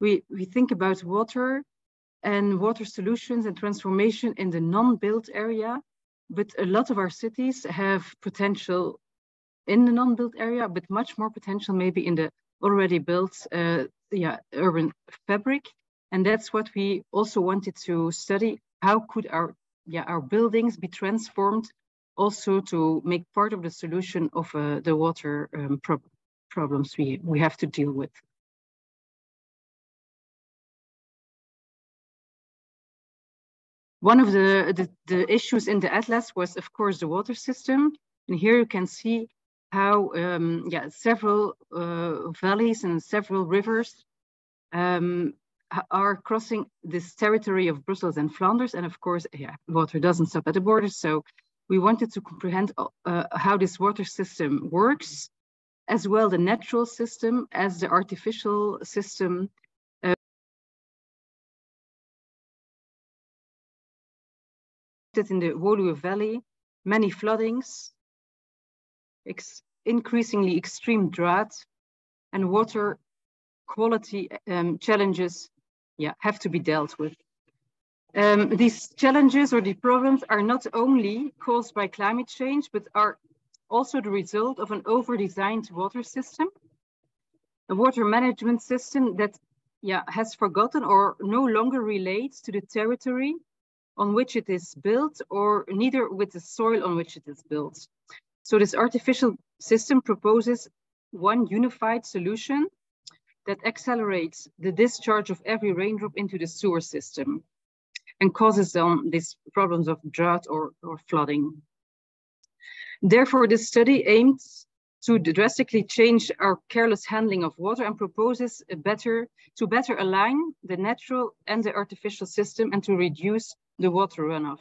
we think about water and water solutions and transformation in the non-built area, but a lot of our cities have potential in the non-built area, but much more potential maybe in the already built urban fabric. And that's what we also wanted to study. How could our buildings be transformed also to make part of the solution of the water problems we have to deal with. One of the issues in the atlas was, of course, the water system. And here you can see how several valleys and several rivers are crossing this territory of Brussels and Flanders. And of course, water doesn't stop at the border. So we wanted to comprehend how this water system works, as well the natural system as the artificial system. In the Woluwe Valley, many floodings, increasingly extreme drought, and water quality challenges have to be dealt with. These challenges or the problems are not only caused by climate change, but are also the result of an over-designed water system, a water management system that has forgotten or no longer relates to the territory on which it is built, or neither with the soil on which it is built. So this artificial system proposes one unified solution that accelerates the discharge of every raindrop into the sewer system and causes these problems of drought or flooding. Therefore, this study aims to drastically change our careless handling of water and proposes to better align the natural and the artificial system and to reduce the water runoff.